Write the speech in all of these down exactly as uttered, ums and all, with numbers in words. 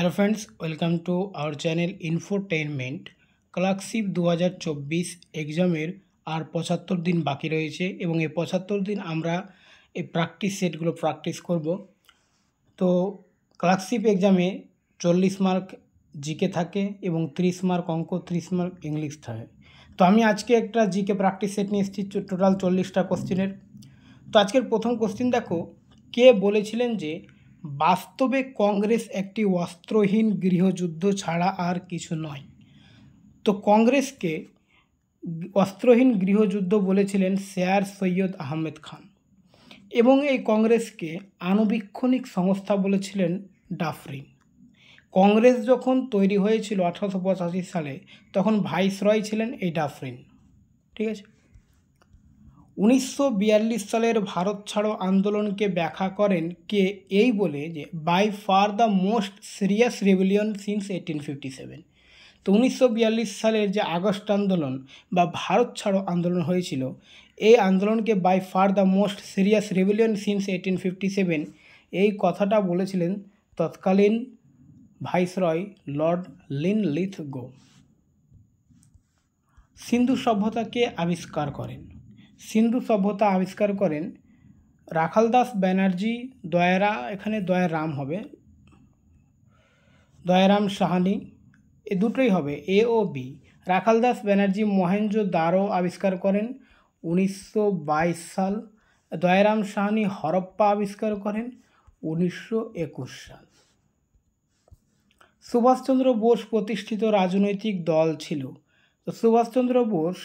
Hello friends, welcome to our channel infotainment. Clerkship দু হাজার চব্বিশ এক্সামের আর পঁচাত্তর দিন বাকি রয়েছে এবং এই পঁচাত্তর দিন আমরা এই প্র্যাকটিস সেটগুলো প্র্যাকটিস করব। তো ক্লার্কশিপ এক্সামে চল্লিশ মার্ক জিকে থাকে এবং ত্রিশ মার্ক অঙ্ক, ত্রিশ মার্ক ইংলিশ থাকে। তো আমি আজকে একটা জিকে প্র্যাকটিস সেট নিয়ে এসেছি টোটাল চল্লিশটা কোশ্চেনের। তো আজকের প্রথম কোশ্চেন দেখো, কে বলেছিলেন যে বাস্তবে কংগ্রেস একটি অস্ত্রহীন গৃহযুদ্ধ ছাড়া আর কিছু নয়? তো কংগ্রেসকে অস্ত্রহীন গৃহযুদ্ধ বলেছিলেন স্যার সৈয়দ আহমেদ খান এবং এই কংগ্রেসকে আণুবীক্ষণিক সংস্থা বলেছিলেন ডাফরিন। কংগ্রেস যখন তৈরি হয়েছিল আঠারোশো পঁচাশি সালে তখন ভাইসরয় ছিলেন এই ডাফরিন, ঠিক আছে। উনিশশো বিয়াল্লিশ সালের ভারত ছাড়ো আন্দোলনকে ব্যাখ্যা করেন কে এই বলে যে by far the most serious rebellion since eighteen fifty seven. তো উনিশশো বিয়াল্লিশ সালের যে আগস্ট আন্দোলন বা ভারত ছাড়ো আন্দোলন হয়েছিল এই আন্দোলনকে by far the most serious rebellion since eighteen fifty seven এই কথাটা বলেছিলেন তৎকালীন ভাইসরয় লর্ড লিনলিথগো। সিন্ধু সভ্যতাকে আবিষ্কার করেন সিন্ধু সভ্যতা আবিষ্কার করেন রাখাল দাস ব্যানার্জি, দয়ারা এখানে দয়ারাম হবে, দয়ারাম সাহানি, এ দুটোই হবে এ ও বি। রাখাল দাস ব্যানার্জি মোহেঞ্জো-দারো আবিষ্কার করেন উনিশশো বাইশ সাল, দয়ারাম সাহানি হরপ্পা আবিষ্কার করেন উনিশশো একুশ সাল। সুভাষচন্দ্র বোস প্রতিষ্ঠিত রাজনৈতিক দল ছিল। তো সুভাষচন্দ্র বোস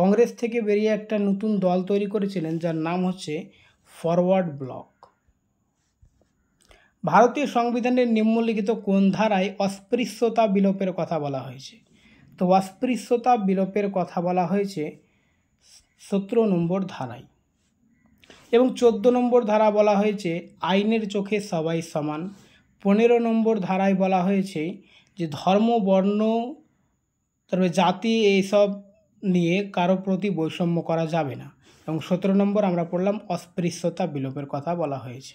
কংগ্রেস থেকে বেরিয়ে একটা নতুন দল তৈরি করেছিলেন যার নাম হচ্ছে ফরওয়ার্ড ব্লক। ভারতীয় সংবিধানের নিম্নলিখিত কোন ধারায় অস্পৃশ্যতা বিলোপের কথা বলা হয়েছে? তো অস্পৃশ্যতা বিলোপের কথা বলা হয়েছে সতেরো নম্বর ধারায় এবং চোদ্দ নম্বর ধারা বলা হয়েছে আইনের চোখে সবাই সমান। পনেরো নম্বর ধারায় বলা হয়েছে যে ধর্ম, বর্ণ, তারপরে জাতি এইসব নিয়ে কারো প্রতি বৈষম্য করা যাবে না। এবং সতেরো নম্বর আমরা পড়লাম অস্পৃশ্যতা বিলোপের কথা বলা হয়েছে।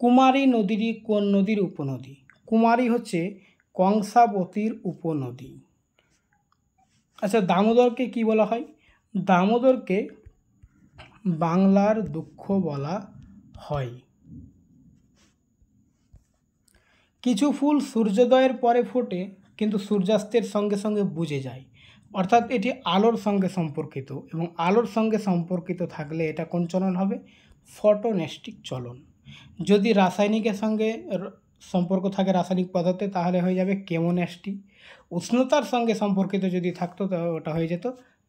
কুমারী নদীটি কোন নদীর উপনদী? কুমারী হচ্ছে কংসাবতীর উপনদী। আচ্ছা, দামোদরকে কি বলা হয়? দামোদরকে বাংলার দুঃখ বলা হয়। কিছু ফুল সূর্যোদয়ের পরে ফোটে কিন্তু সূর্যাস্তের সঙ্গে সঙ্গে বুঝে যায়, অর্থাৎ এটি আলোর সঙ্গে সম্পর্কিত এবং আলোর সঙ্গে সম্পর্কিত থাকলে এটা কোন চলন হবে? ফটোনেস্টিক চলন। যদি রাসায়নিকের সঙ্গে সম্পর্ক থাকে রাসায়নিক পদার্থে তাহলে হয়ে যাবে কেমোনেস্টি। উষ্ণতার সঙ্গে সম্পর্কিত যদি থাকতো তাহলে ওটা হয়ে যেত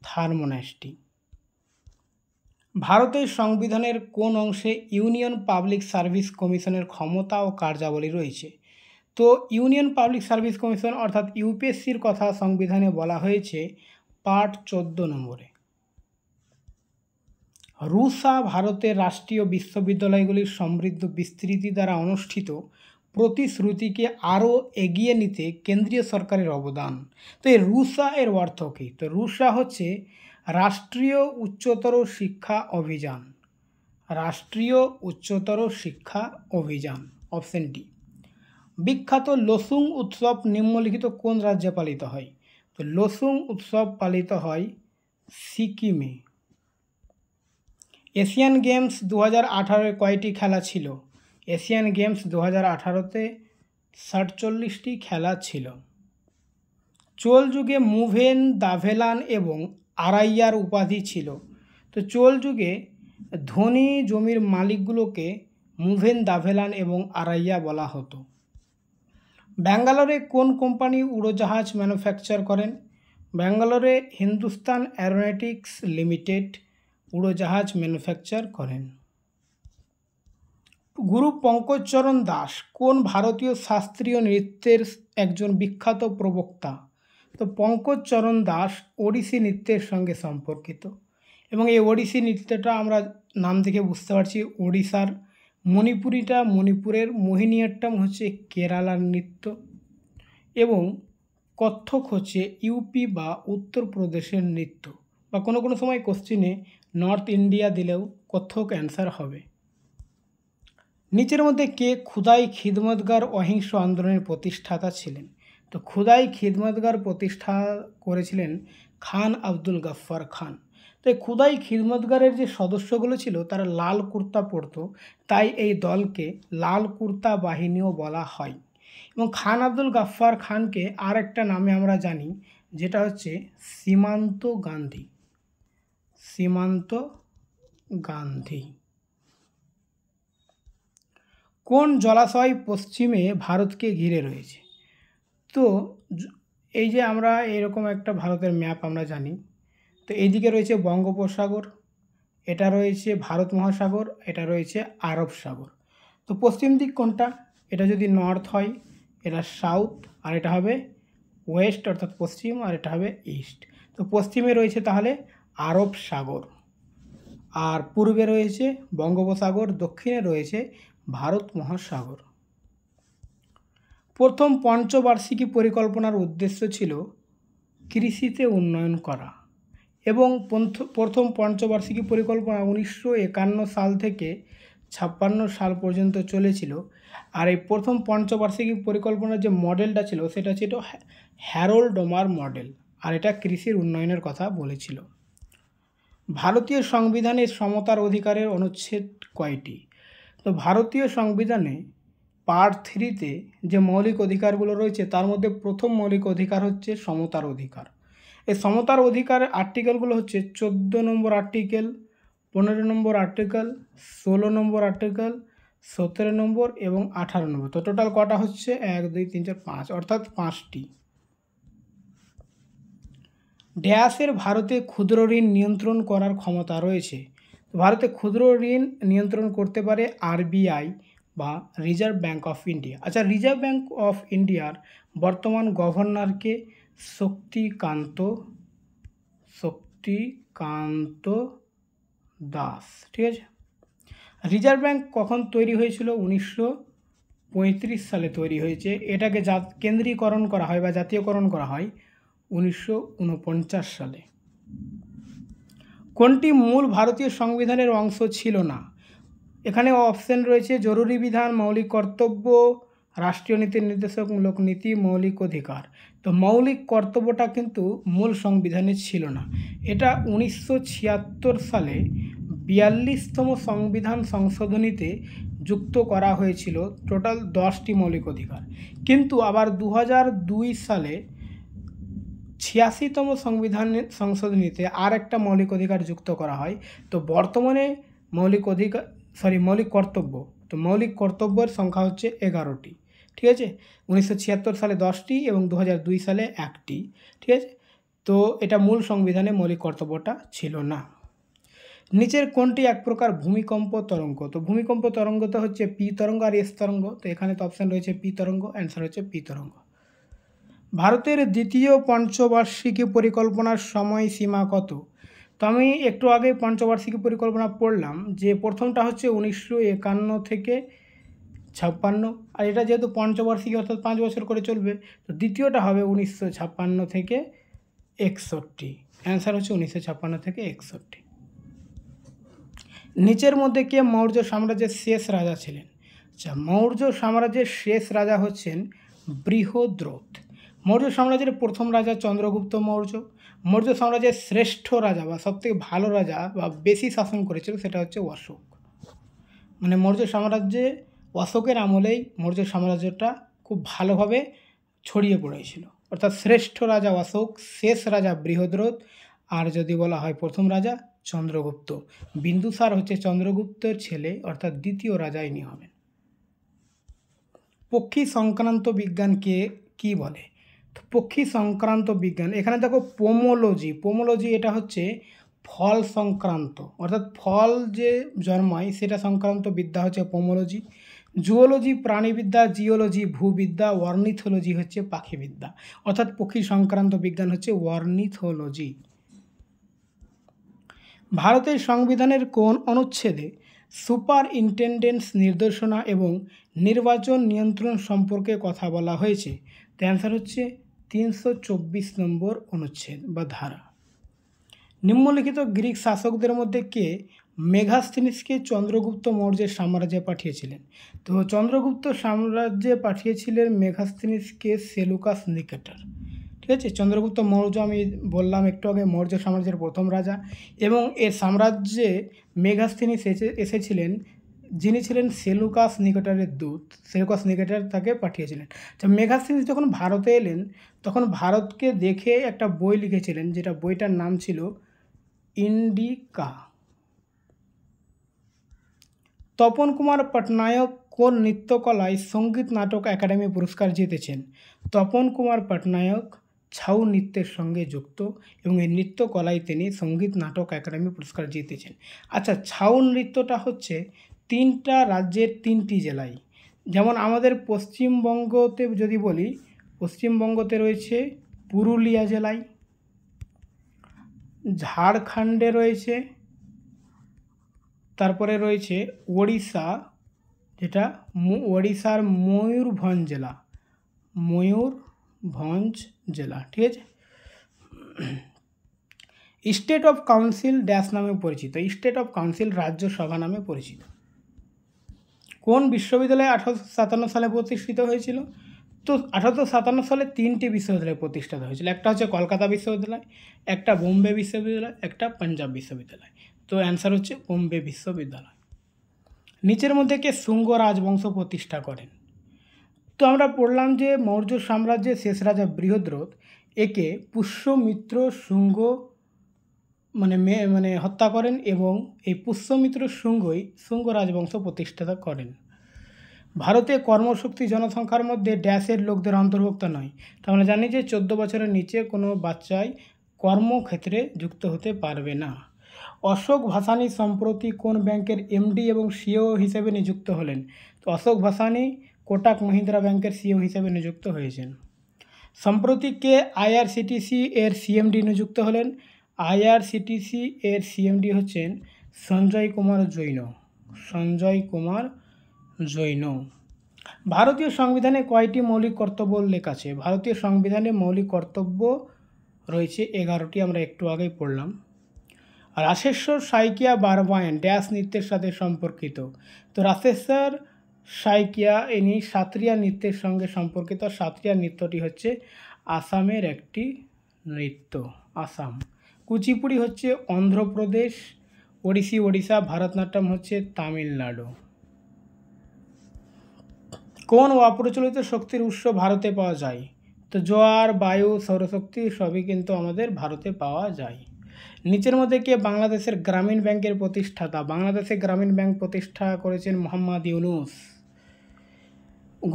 থার্মোনেস্টি। ভারতের সংবিধানের কোন অংশে ইউনিয়ন পাবলিক সার্ভিস কমিশনের ক্ষমতা ও কার্যাবলী রয়েছে? তো ইউনিয়ন পাবলিক সার্ভিস কমিশন অর্থাৎ ইউপিএসসির কথা সংবিধানে বলা হয়েছে পার্ট চোদ্দ নম্বরে। রুসা ভারতের রাষ্ট্রীয় বিশ্ববিদ্যালয়গুলির সমৃদ্ধ বিস্তৃতি দ্বারা অনুষ্ঠিত প্রতিশ্রুতিকে আরও এগিয়ে নিতে কেন্দ্রীয় সরকারের অবদান। তো এই রুসা এর অর্থ কী? তো রুসা হচ্ছে রাষ্ট্রীয় উচ্চতর শিক্ষা অভিযান, রাষ্ট্রীয় উচ্চতর শিক্ষা অভিযান, অপশন ডি। বিখ্যাত লোসুং উৎসব নিম্নলিখিত কোন রাজ্যে পালিত হয়? তো লোসুং উৎসব পালিত হয় সিকিমে। এশিয়ান গেমস দু হাজার আঠারোয় কয়টি খেলা ছিল? এশিয়ান গেমস দু হাজার আঠারোতে সাতচল্লিশটি খেলা ছিল। চোল যুগে মুভেনদাভেলান এবং আড়াইয়ার উপাধি ছিল। তো চোল যুগে ধনী জমির মালিকগুলোকে মুভেনদাভেলান এবং আড়াইয়া বলা হতো। ব্যাঙ্গালোরে কোন কোম্পানি উড়োজাহাজ ম্যানুফ্যাকচার করেন? ব্যাঙ্গালোরে হিন্দুস্তান অ্যারোনটিক্স লিমিটেড উড়োজাহাজ ম্যানুফ্যাকচার করেন। গুরু পঙ্কজ চরণ দাস কোন ভারতীয় শাস্ত্রীয় নৃত্যের একজন বিখ্যাত প্রবক্তা? তো পঙ্কজ চরণ দাস ওড়িশি নৃত্যের সঙ্গে সম্পর্কিত এবং এই ওড়িশি নৃত্যটা আমরা নাম থেকে বুঝতে পারছি ওড়িশার, মণিপুরিটা মণিপুরের, মোহিনীয়াট্টম হচ্ছে কেরালার নৃত্য এবং কত্থক হচ্ছে ইউপি বা উত্তরপ্রদেশের নৃত্য, বা কোনো কোনো সময় কোশ্চিনে নর্থ ইন্ডিয়া দিলেও কত্থক অ্যান্সার হবে। নিচের মধ্যে কে খুদাই খিদমতগার অহিংস আন্দোলনের প্রতিষ্ঠাতা ছিলেন? তো খুদাই খিদমতগার প্রতিষ্ঠা করেছিলেন খান আব্দুল গাফফার খান। তো এই খুদাই খিদমতগারের যে সদস্যগুলো ছিল তারা লাল কুর্তা পরত, তাই এই দলকে লাল কুর্তা বাহিনীও বলা হয়। এবং খান আব্দুল গাফফার খানকে আর একটা নামে আমরা জানি, যেটা হচ্ছে সীমান্ত গান্ধী। সীমান্ত গান্ধী কোন জলাশয় পশ্চিমে ভারতকে ঘিরে রয়েছে? তো এই যে আমরা এরকম একটা ভারতের ম্যাপ আমরা জানি, তো এইদিকে রয়েছে বঙ্গোপসাগর, এটা রয়েছে ভারত মহাসাগর, এটা রয়েছে আরব সাগর। তো পশ্চিম দিক কোনটা? এটা যদি নর্থ হয় এটা সাউথ, আর এটা হবে ওয়েস্ট অর্থাৎ পশ্চিম, আর এটা হবে ইস্ট। তো পশ্চিমে রয়েছে তাহলে আরব সাগর, আর পূর্বে রয়েছে বঙ্গোপসাগর, দক্ষিণে রয়েছে ভারত মহাসাগর। প্রথম পঞ্চবার্ষিকী পরিকল্পনার উদ্দেশ্য ছিল কৃষিতে উন্নয়ন করা, এবং প্রথম পঞ্চবার্ষিকী পরিকল্পনা উনিশশো একান্ন সাল থেকে ছাপ্পান্ন সাল পর্যন্ত চলেছিল। আর এই প্রথম পঞ্চবার্ষিকী পরিকল্পনার যে মডেলটা ছিল সেটা ছিল হ্যারোল্ড ডমার মডেল, আর এটা কৃষির উন্নয়নের কথা বলেছিল। ভারতীয় সংবিধানে সমতার অধিকারের অনুচ্ছেদ কয়টি? তো ভারতীয় সংবিধানে পার্ট থ্রিতে যে মৌলিক অধিকারগুলো রয়েছে তার মধ্যে প্রথম মৌলিক অধিকার হচ্ছে সমতার অধিকার। এই সমতার অধিকার আর্টিকেলগুলো হচ্ছে চোদ্দো নম্বর আর্টিকেল, পনেরো নম্বর আর্টিকেল, ষোলো নম্বর আর্টিকেল, সতেরো নম্বর এবং আঠারো নম্বর। তো টোটাল কটা হচ্ছে? এক, দুই, তিন, চার, পাঁচ, অর্থাৎ পাঁচটি। ড্যাশের ভারতে ক্ষুদ্র ঋণ নিয়ন্ত্রণ করার ক্ষমতা রয়েছে। ভারতে ক্ষুদ্র ঋণ নিয়ন্ত্রণ করতে পারে আরবিআই বা রিজার্ভ ব্যাঙ্ক অফ ইন্ডিয়া। আচ্ছা, রিজার্ভ ব্যাঙ্ক অফ ইন্ডিয়ার বর্তমান গভর্নরকে? শক্তিকান্ত শক্তিকান্ত দাস। ঠিক আছে, রিজার্ভ ব্যাঙ্ক কখন তৈরি হয়েছিল? উনিশশো পঁয়ত্রিশ সালে তৈরি হয়েছে। এটাকে জাত কেন্দ্রীকরণ করা হয় বা জাতীয়করণ করা হয় উনিশশো উনপঞ্চাশ সালে। কোনটি মূল ভারতীয় সংবিধানের অংশ ছিল না? এখানে অপশান রয়েছে জরুরি বিধান, মৌলিক কর্তব্য, রাষ্ট্রীয় নীতি নির্দেশক মূলক নীতি, মৌলিক অধিকার। তো মৌলিক কর্তব্যটা কিন্তু মূল সংবিধানে ছিল না। এটা উনিশশো ছিয়াত্তর সালে বিয়াল্লিশতম সংবিধান সংশোধনীতে যুক্ত করা হয়েছিল, টোটাল দশটি মৌলিক অধিকার। কিন্তু আবার দু হাজার দুই সালে ছিয়াশিতম সংবিধান সংশোধনীতে আর একটা মৌলিক অধিকার যুক্ত করা হয়। তো বর্তমানে মৌলিক অধিকার সরি মৌলিক কর্তব্য, তো মৌলিক কর্তব্যের সংখ্যা হচ্ছে এগারোটি। ঠিক আছে, উনিশশো ছিয়াত্তর সালে দশটি এবং দু হাজার দুই সালে একটি। ঠিক আছে, তো এটা মূল সংবিধানে মৌলিক কর্তব্যটা ছিল না। নিচের কোনটি এক প্রকার ভূমিকম্প তরঙ্গ? তো ভূমিকম্প তরঙ্গ তো হচ্ছে পি তরঙ্গ আর এস তরঙ্গ। তো এখানে তো অপশান রয়েছে পি তরঙ্গ, অ্যান্সার হচ্ছে পি তরঙ্গ। ভারতের দ্বিতীয় পঞ্চবার্ষিকী পরিকল্পনার সময়সীমা কত? তো আমি একটু আগে পঞ্চবার্ষিকী পরিকল্পনা পড়লাম, যে প্রথমটা হচ্ছে উনিশশো একান্ন থেকে ছাপ্পান্ন, আর এটা যেহেতু পঞ্চবার্ষিকী অর্থাৎ পাঁচ বছর করে চলবে, তো দ্বিতীয়টা হবে উনিশশো ছাপ্পান্ন থেকে একষট্টি। অ্যান্সার হচ্ছে উনিশশো ছাপ্পান্ন থেকে একষট্টি। নিচের মধ্যে কে মৌর্য সাম্রাজ্যের শেষ রাজা ছিলেন? আচ্ছা, মৌর্য সাম্রাজ্যের শেষ রাজা হচ্ছেন বৃহদ্রথ। মৌর্য সাম্রাজ্যের প্রথম রাজা চন্দ্রগুপ্ত মৌর্য। মৌর্য সাম্রাজ্যের শ্রেষ্ঠ রাজা বা সবথেকে ভালো রাজা বা বেশি শাসন করেছিল সেটা হচ্ছে অশোক। মানে মৌর্য সাম্রাজ্যে অশোকের আমলেই মৌর্য সাম্রাজ্যটা খুব ভালোভাবে ছড়িয়ে পড়েছিল, অর্থাৎ শ্রেষ্ঠ রাজা অশোক, শেষ রাজা বৃহদ্রথ, আর যদি বলা হয় প্রথম রাজা চন্দ্রগুপ্ত। বিন্দুসার হচ্ছে চন্দ্রগুপ্তের ছেলে, অর্থাৎ দ্বিতীয় রাজা ইনি হবেন। পক্ষী সংক্রান্ত বিজ্ঞানকে কি বলে? পক্ষী সংক্রান্ত বিজ্ঞান, এখানে দেখো পোমোলজি, পোমোলজি এটা হচ্ছে ফল সংক্রান্ত, অর্থাৎ ফল যে জন্মায় সেটা সংক্রান্ত বিদ্যা হচ্ছে পোমোলজি। জুওলজি প্রাণীবিদ্যা, জিওলজি ভূবিদ্যা, অর্নিথোলজি হচ্ছে পাখিবিদ্যা, অর্থাৎ পক্ষী সংক্রান্ত বিজ্ঞান হচ্ছে অর্নিথোলজি। ভারতের সংবিধানের কোন অনুচ্ছেদে সুপারিনটেনডেন্স নির্দেশনা এবং নির্বাচন নিয়ন্ত্রণ সম্পর্কে কথা বলা হয়েছে? তো অ্যান্সার হচ্ছে তিনশো চব্বিশ নম্বর অনুচ্ছেদ বা ধারা। নিম্নলিখিত গ্রিক শাসকদের মধ্যে কে মেগাস্থেনিসকে চন্দ্রগুপ্ত মৌর্যের সাম্রাজ্যে পাঠিয়েছিলেন। তো চন্দ্রগুপ্ত সাম্রাজ্যে পাঠিয়েছিলেন মেগাস্থেনিসকে সেলুকাস নিকেটর। ঠিক আছে, চন্দ্রগুপ্ত মৌর্য আমি বললাম একটু আগে, মৌর্য সাম্রাজ্যের প্রথম রাজা, এবং এ সাম্রাজ্যে মেগাস্থেনিস এসেছিলেন যিনি ছিলেন সেলুকাস নিকেটরের দূত। সেলুকাস নিকেটর তাকে পাঠিয়েছিলেন। তো মেগাস্থেনিস যখন ভারতে এলেন তখন ভারতকে দেখে একটা বই লিখেছিলেন, যেটা বইটার নাম ছিল ইন্ডিকা। তপন কুমার পটনায়ক কোন নৃত্যকলায় সঙ্গীত নাটক একাডেমি পুরস্কার জিতেছেন? তপন কুমার পটনায়ক ছাউ নৃত্যের সঙ্গে যুক্ত এবং এই নৃত্যকলায় তিনি সঙ্গীত নাটক একাডেমি পুরস্কার জিতেছেন। আচ্ছা, ছাউ নৃত্যটা হচ্ছে তিনটা রাজ্যের তিনটি জেলায়, যেমন আমাদের পশ্চিমবঙ্গতে যদি বলি, পশ্চিমবঙ্গতে রয়েছে পুরুলিয়া জেলায়, ঝাড়খণ্ডে রয়েছে, তারপরে রয়েছে ওড়িশা, যেটা ওড়িশার ময়ূরভঞ্জ জেলা, ময়ূরভঞ্জ জেলা। ঠিক আছে, স্টেট অফ কাউন্সিল ড্যাশ নামে পরিচিত, স্টেট অফ কাউন্সিল রাজ্যসভা নামে পরিচিত। কোন বিশ্ববিদ্যালয়ে আঠারোশো সাতান্ন সালে প্রতিষ্ঠিত হয়েছিল? তো আঠারোশো সাতান্ন সালে তিনটি বিশ্ববিদ্যালয় প্রতিষ্ঠিত হয়েছিল, একটা হচ্ছে কলকাতা বিশ্ববিদ্যালয়, একটা বোম্বে বিশ্ববিদ্যালয়, একটা পাঞ্জাব বিশ্ববিদ্যালয়। তো অ্যান্সার হচ্ছে বোম্বে বিশ্ববিদ্যালয়। নিচের মধ্যে কে শুঙ্গ রাজবংশ প্রতিষ্ঠা করেন? তো আমরা পড়লাম যে মৌর্য সাম্রাজ্যের শেষ রাজা বৃহদ্রথ, একে পুষ্যমিত্র শুঙ্গ মানে মানে হত্যা করেন এবং এই পুষ্যমিত্র শুঙ্গই শুঙ্গ রাজবংশ প্রতিষ্ঠা করেন। ভারতে কর্মশক্তি জনসংখ্যার মধ্যে ড্যাশের লোকদের অন্তর্ভুক্ত নয়। তো আমরা জানি যে চোদ্দ বছরের নিচে কোনো বাচ্চাই কর্মক্ষেত্রে যুক্ত হতে পারবে না। অশোক ভাসানী সম্প্রতি কোন ব্যাংকের এমডি এবং সিও হিসেবে নিযুক্ত হলেন? তো অশোক ভাসানী কোটাক মহিন্দ্রা ব্যাংকের সিও হিসেবে নিযুক্ত হয়েছেন। সম্প্রতি কে আইআরসিটিসি এর সিএমডি নিযুক্ত হলেন? আইআরসিটিসি এর সিএমডি হচ্ছেন সঞ্জয় কুমার জৈন, সঞ্জয় কুমার জৈন। ভারতীয় সংবিধানে কয়টি মৌলিক কর্তব্য উল্লেখ আছে? ভারতীয় সংবিধানে মৌলিক কর্তব্য রয়েছে এগারোটি, আমরা একটু আগেই পড়লাম। রাশেশ্বর সাইকিয়া বারবায়েন ড্যাশ নৃত্যের সাথে সম্পর্কিত? তো রাশেশ্বর সাইকিয়া ইনি সাঁত্রিয়া নৃত্যের সঙ্গে সম্পর্কিত। সাঁত্রিয়া নৃত্যটি হচ্ছে আসামের একটি নৃত্য, আসাম। কুচিপুড়ি হচ্ছে অন্ধ্রপ্রদেশ, ওড়িশি ওড়িশা, ভারতনাট্যম হচ্ছে তামিলনাড়ু। কোন অপ্রচলিত শক্তির উৎস ভারতে পাওয়া যায়? তো জোয়ার, বায়ু, সৌরশক্তি সবই কিন্তু আমাদের ভারতে পাওয়া যায়। নিচের মধ্যে কে বাংলাদেশের গ্রামীণ ব্যাংকের প্রতিষ্ঠাতা? বাংলাদেশে গ্রামীণ ব্যাংক প্রতিষ্ঠা করেছেন মোহাম্মদ ইউনূস।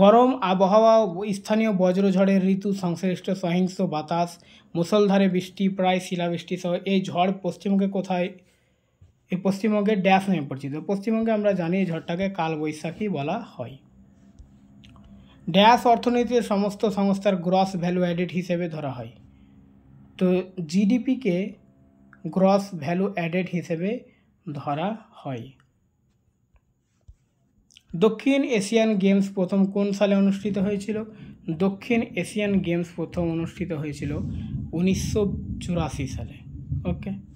গরম আবহাওয়া, স্থানীয় বজ্রঝড়ের ঋতু, সংশ্লিষ্ট সহিংস বাতাস, মুষলধারে বৃষ্টি, প্রায় শিলাবৃষ্টি সহ এই ঝড় পশ্চিমবঙ্গে কোথায়? এই পশ্চিমবঙ্গের ড্যাশ নামে পরিচিত। পশ্চিমবঙ্গে আমরা জানি এই ঝড়টাকে কালবৈশাখী বলা হয়। ড্যাশ অর্থনীতির সমস্ত সংস্থার গ্রস ভ্যালু অ্যাডেড হিসেবে ধরা হয়। তো জিডিপিকে গ্রস ভ্যালু অ্যাডেড হিসেবে ধরা হয়। দক্ষিণ এশিয়ান গেমস প্রথম কোন সালে অনুষ্ঠিত হয়েছিল? দক্ষিণ এশিয়ান গেমস প্রথম অনুষ্ঠিত হয়েছিল উনিশশো চুরাশি সালে। ওকে।